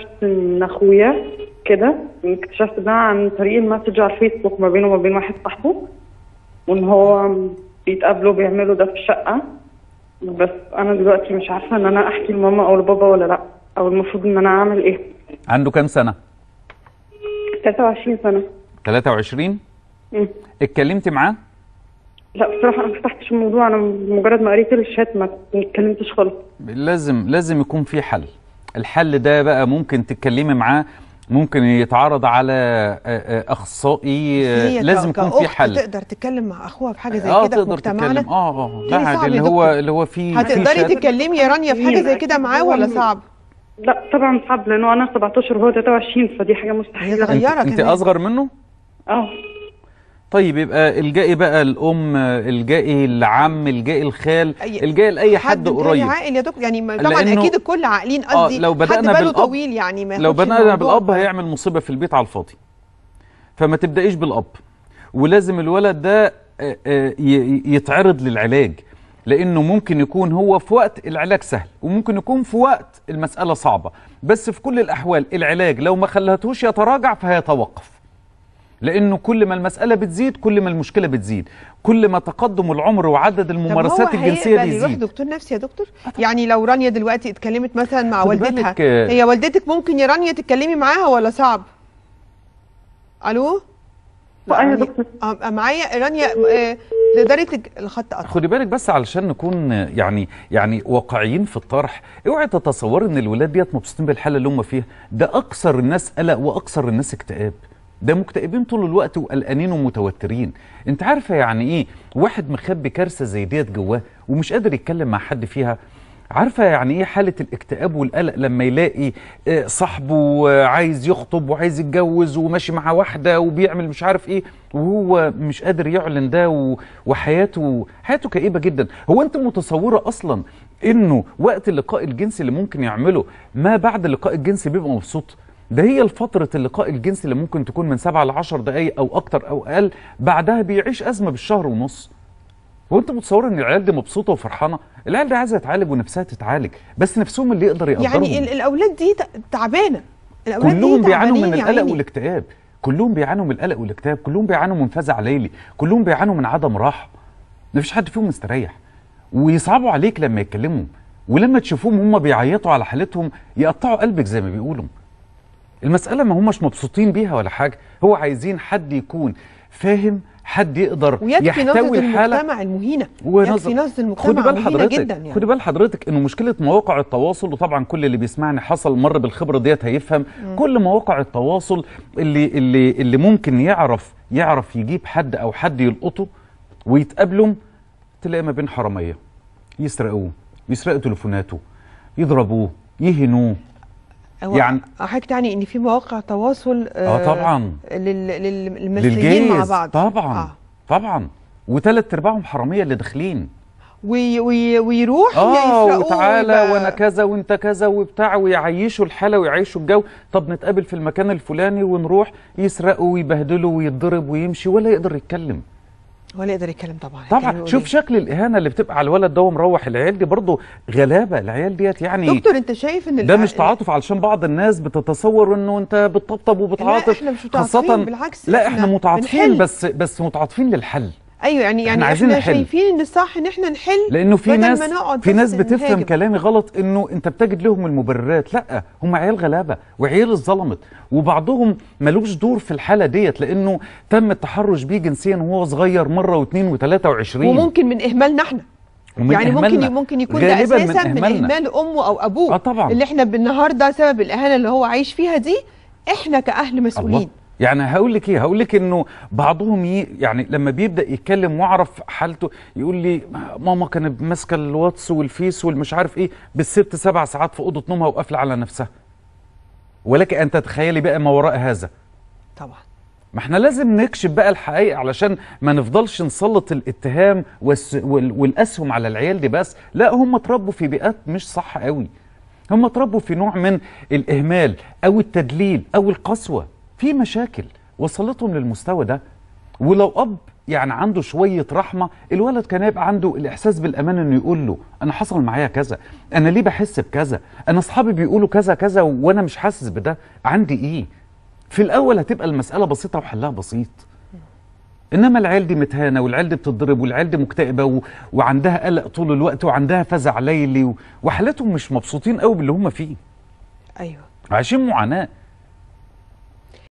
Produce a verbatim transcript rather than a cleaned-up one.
اكتشفت ان اخويا كده، اكتشفت ده عن طريق المسج على الفيسبوك ما بينه وما بين واحد صاحبه، وان هو بيتقابلوا بيعملوا ده في الشقه. بس انا دلوقتي مش عارفه ان انا احكي لماما او لبابا ولا لا، او المفروض ان انا اعمل ايه. عنده كام سنه؟ ثلاثة وعشرين سنه. ثلاثة وعشرين؟ امم اتكلمتي معاه؟ لا بصراحه انا ما فتحتش الموضوع، انا مجرد ما قريت الشات ما اتكلمتش خالص. لازم لازم يكون في حل. الحل ده بقى ممكن تتكلمي معاه، ممكن يتعرض على اخصائي، لازم يكون في حل. تقدر تتكلم مع اخوها في حاجه زي آه كده في مجتمعنا؟ اه اه لا عادي، اللي هو اللي هو في هتقدري تتكلمي يا رانيا في حاجه زي كده معاه ولا صعب؟ لا طبعا صعب، لانه انا سبعتاشر وهو ثلاثة وعشرين، فدي حاجه مستحيله. انت, انت اصغر منه؟ اه. طيب يبقى الجائي بقى الام، الجائي العم، الجائي الخال، الجائي لاي حد قريب. حد عاقل يا دكتور، يعني طبعا اكيد الكل عاقلين، قصدي آه لو بدأنا حد باله طويل يعني ما لو بدأنا بالاب هيعمل مصيبه في البيت على الفاضي. فما تبدأيش بالاب، ولازم الولد ده يتعرض للعلاج، لانه ممكن يكون هو في وقت العلاج سهل، وممكن يكون في وقت المساله صعبه، بس في كل الاحوال العلاج لو ما خلتهوش يتراجع فهيتوقف. لانه كل ما المساله بتزيد كل ما المشكله بتزيد، كل ما تقدم العمر وعدد الممارسات الجنسيه بيزيد. طب هو هيقبل يروح دكتور نفسي يا دكتور؟ يعني لو رانيا دلوقتي اتكلمت مثلا مع والدتها، هي والدتك ممكن يا رانيا تتكلمي معاها ولا صعب؟ الو؟ معايا يا دكتور؟ معايا رانيا. تقدري الخط قطع. خدي بالك بس علشان نكون يعني يعني واقعيين في الطرح، اوعي تتصوري ان الولاد ديت مبسوطين بالحاله اللي هم فيها، ده اكثر الناس قلق واكثر الناس اكتئاب. ده مكتئبين طول الوقت وقلقانين ومتوترين. انت عارفه يعني ايه واحد مخبي كارثه زي ديت جواه ومش قادر يتكلم مع حد فيها؟ عارفه يعني ايه حاله الاكتئاب والقلق لما يلاقي صاحبه عايز يخطب وعايز يتجوز وماشي مع واحده وبيعمل مش عارف ايه وهو مش قادر يعلن ده، وحياته حياته كئيبه جدا. هو انت متصوره اصلا انه وقت اللقاء الجنسي اللي ممكن يعمله ما بعد اللقاء الجنسي بيبقى مبسوط؟ ده هي فترة اللقاء الجنسي اللي ممكن تكون من سبعة ل عشر دقايق أو أكتر أو أقل، بعدها بيعيش أزمة بالشهر ونص. وأنت متصور إن العيال دي مبسوطة وفرحانة؟ العيال دي عايزة تتعالج ونفسها تتعالج، بس نفسهم اللي يقدر يقدرهم. يعني الأولاد دي تعبانة، الأولاد كلهم بيعانوا من القلق والاكتئاب، كلهم بيعانوا من القلق والاكتئاب، كلهم بيعانوا من فزع ليلي، كلهم بيعانوا من عدم راحة. مفيش حد فيهم مستريح، ويصعبوا عليك لما يتكلموا، ولما تشوفوهم هم بيعيطوا على حالتهم يقطعوا قلبك زي ما بيقولوا. المسألة ما هماش مبسوطين بيها ولا حاجة، هو عايزين حد يكون فاهم، حد يقدر يحتوي الحالة. ويكفي نظرة المجتمع المهينة، ويكفي نظرة المجتمع المهينة جدا يعني. خدي بال حضرتك إنه مشكلة مواقع التواصل، وطبعا كل اللي بيسمعني حصل مر بالخبرة ديت هيفهم، مم. كل مواقع التواصل اللي اللي اللي ممكن يعرف يعرف يجيب حد أو حد يلقطه ويتقابلهم، تلاقي ما بين حرامية، يسرقوه، يسرقوا تليفوناته، يضربوه، يهنوه. يعني حاجة تاني ان في مواقع تواصل اه طبعا للمثليين مع بعض، طبعا آه. طبعا، وثلاث ارباعهم حراميه اللي داخلين وي وي ويروح اه وتعالى وانا كذا وانت كذا وبتاع، ويعيشوا الحاله ويعيشوا الجو. طب نتقابل في المكان الفلاني ونروح، يسرقوا ويبهدلوا ويتضرب ويمشي ولا يقدر يتكلم، ولا يقدر يتكلم طبعا طبعا. شوف شكل الاهانه اللي بتبقى على الولد ده ومروح. العيال دي برضه غلابه، العيال ديت يعني. دكتور انت شايف ان ده مش تعاطف؟ علشان بعض الناس بتتصور انه انت بتطبطب وبتعاطف. لا احنا مش متعاطفين، بالعكس لا احنا متعاطفين، بس بس متعاطفين للحل. ايوه يعني يعني احنا, احنا شايفين ان الصح ان احنا نحل، لانه في ناس في ناس بتفهم كلامي غلط انه انت بتجد لهم المبررات. لا، هم عيال غلابه وعيال اتظلمت، وبعضهم ملوش دور في الحاله ديت لانه تم التحرش بيه جنسيا وهو صغير مره واثنين وثلاثه وعشرين، وممكن من اهمالنا احنا يعني إهمالنا. ممكن ممكن يكون ده اساسا من, من اهمال امه او ابوه. آه طبعا. اللي احنا النهارده سبب الاهانه اللي هو عايش فيها دي احنا كاهل مسؤولين. الله. يعني هقول لك ايه؟ هقول لك انه بعضهم يعني لما بيبدا يتكلم واعرف حالته يقول لي ماما كانت ماسكه الواتس والفيس والمش عارف ايه بالست سبع ساعات في اوضه نومها وقافله على نفسها. ولك ان تتخيلي بقى ما وراء هذا. طبعا. ما احنا لازم نكشف بقى الحقائق علشان ما نفضلش نسلط الاتهام والاسهم على العيال دي بس، لا هم اتربوا في بيئات مش صح قوي. هم اتربوا في نوع من الاهمال او التدليل او القسوه. في مشاكل وصلتهم للمستوى ده، ولو اب يعني عنده شويه رحمه، الولد كان هيبقى عنده الاحساس بالامان انه يقول له انا حصل معايا كذا، انا ليه بحس بكذا، انا اصحابي بيقولوا كذا كذا وانا مش حاسس بده، عندي ايه؟ في الاول هتبقى المساله بسيطه وحلها بسيط. انما العيال دي متهانه، والعيال دي بتتضرب، والعيال دي مكتئبه و... وعندها قلق طول الوقت، وعندها فزع ليلي و... وحالتهم مش مبسوطين قوي باللي هم فيه. ايوه، عايشين معاناه.